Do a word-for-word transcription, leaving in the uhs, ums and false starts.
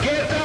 Get up!